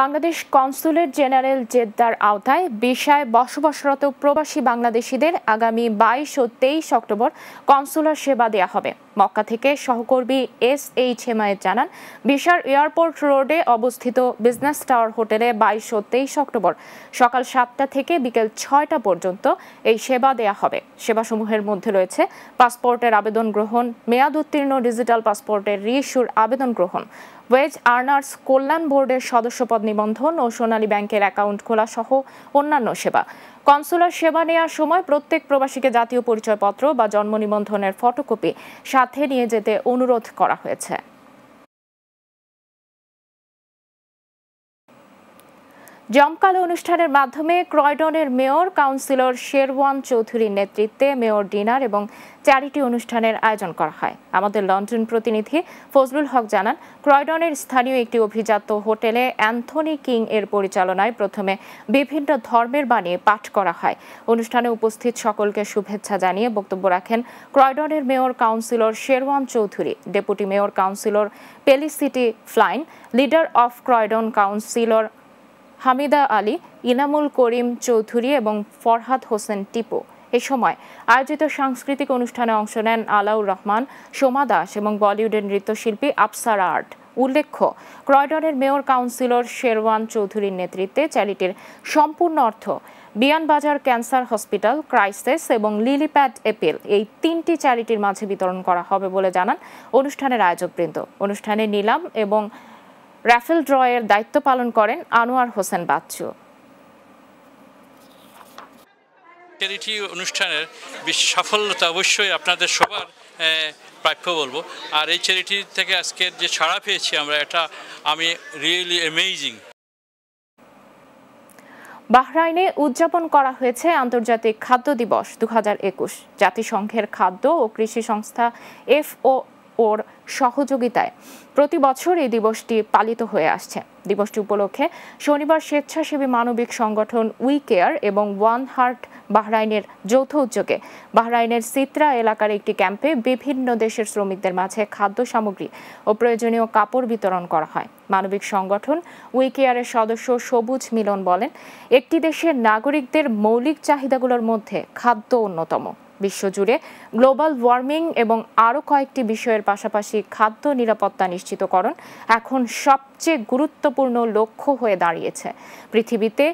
Bangladesh consulate general জেদ্দার আওতায় বিশায় বসবাসরত প্রবাসী বাংলাদেশিদের আগামী 22 ও 23 অক্টোবর কনস্যুলার সেবা দেয়া হবে। মক্কা থেকে সহকর্মী এসএইচ হেমায়েত জানান, বিশার এয়ারপোর্ট রোডে অবস্থিত বিজনেস টাওয়ার হোটেলে 22 ও 23 অক্টোবর সকাল 7টা থেকে বিকেল 6টা পর্যন্ত এই সেবা দেয়া হবে। সেবাসমূহের মধ্যে রয়েছে পাসপোর্টের আবেদন গ্রহণ, মেয়াদ উত্তীর্ণ ডিজিটাল পাসপোর্টের রিইস্যুর আবেদন গ্রহণ, ওয়েজ আর্নার্স কল্যাণ বোর্ডের সদস্যপদ নিবন্ধন ও সোনালী ব্যাংকের অ্যাকাউন্ট খোলা সহ অন্যান্য সেবা। কনস্যুলার সেবা নেওয়ার সময় প্রত্যেক প্রবাসীকে জাতীয় পরিচয়পত্র বা জন্ম নিবন্ধনের ফটোকপি সাথে নিয়ে যেতে অনুরোধ করা হয়েছে। জমকালো অনুষ্ঠানের মাধ্যমে ক্রয়ডনের মেয়র কাউন্সিলর শেরওয়ান চৌধুরীর নেতৃত্বে মেয়র ডিনার এবং চ্যারিটি অনুষ্ঠানের আয়োজন করা হয়। আমাদের লন্ডন প্রতিনিধি ফজলুল হক জানান, ক্রয়ডনের স্থানীয় একটি অভিজাত হোটেলে অ্যান্থনি কিং এর পরিচালনায় প্রথমে বিভিন্ন ধর্মের বাণী পাঠ করা হয়। অনুষ্ঠানে উপস্থিত সকলকে শুভেচ্ছা জানিয়ে বক্তব্য রাখেন ক্রয়ডনের mayor councillor Sherwan Chowdhury, deputy mayor councillor Felicity Flynn, leader of Croydon councillor Hamida Ali, Inamul Karim Chowdhury এবং ফরহাদ হোসেন টিপু। এ সময় আয়োজিত সাংস্কৃতিক অনুষ্ঠানে অংশ নেন আলাউল রহমান, সোমা দাস এবং বলিউডের নৃত্যশিল্পী আপসারা আর্ট। উল্লেখ্য, ক্রয়ডনের মেয়র কাউন্সিলর শেরওয়ান চৌধুরীর নেতৃত্বে চ্যারিটির সম্পূর্ণ অর্থ বিয়ানবাজার ক্যান্সার হসপিটাল, ক্রাইসিস এবং লিলিপ্যাড এপিল এই তিনটি চ্যারিটির মাঝে বিতরণ করা হবে বলে জানান অনুষ্ঠানের আয়োজকবৃন্দ। অনুষ্ঠানে নিলাম এবং রাফেল ড্রয়ের দায়িত্ব পালন করেন আনোয়ার হোসেন বাচ্চু। চ্যারিটি অনুষ্ঠানের সাফল্যতা অবশ্যই আপনাদের সবার প্রাপ্য বলবো। আর এই চ্যারিটি থেকে আজকের যে সাড়া পেয়েছি আমরা, এটা আমি রিয়েলি অ্যামেজিং। বাহরাইনে উদযাপন করা হয়েছে আন্তর্জাতিক খাদ্য দিবস 2021। জাতিসংঘের খাদ্য ও কৃষি সংস্থা FAO-র সহযোগিতায় প্রতি বছর এই দিবসটি পালিত হয়ে আসছে। দিবসটি উপলক্ষে শনিবার স্বেচ্ছাসেবী মানবিক সংগঠন উই কেয়ার এবং ওয়ান হার্ট বাহরাইনের যৌথ উদ্যোগে বাহরাইনের সিত্রা এলাকার একটি ক্যাম্পে বিভিন্ন দেশের শ্রমিকদের মাঝে খাদ্য সামগ্রী ও প্রয়োজনীয় কাপড় বিতরণ করা হয়। মানবিক সংগঠন উই কেয়ারের সদস্য সবুজ মিলন বলেন, একটি দেশের নাগরিকদের মৌলিক চাহিদাগুলোর মধ্যে খাদ্য অন্যতম। বিশ্বজুড়ে গ্লোবাল ওয়ার্মিং এবং আরও কয়েকটি বিষয়ের পাশাপাশি খাদ্য নিরাপত্তা নিশ্চিতকরণ এখন সবচেয়ে গুরুত্বপূর্ণ লক্ষ্য হয়ে দাঁড়িয়েছে। পৃথিবীতে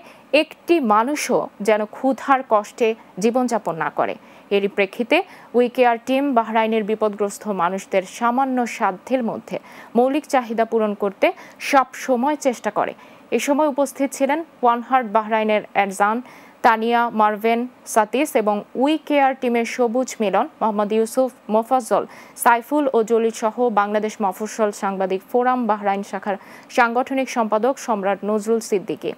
একটি মানুষও যেন ক্ষুধার কষ্টে জীবনযাপন না করে। এরই প্রেক্ষিতে উই কেয়ার টিম বাহরাইনের বিপদগ্রস্ত মানুষদের সামান্য সাধ্যের মধ্যে মৌলিক চাহিদা পূরণ করতে সব সময় চেষ্টা করে। এ সময় উপস্থিত ছিলেন ওয়ান হার্ট বাহরাইনের এরজান, তানিয়া, মার্ভেন, সাতিস এবং উই কেয়ার টিমের সবুজ মিলন, মোহাম্মদ ইউসুফ মফাজল, সাইফুল ওজলি সহ বাংলাদেশ মফস্বল সাংবাদিক ফোরাম বাহরাইন শাখার সাংগঠনিক সম্পাদক সম্রাট নজরুল সিদ্দিকী।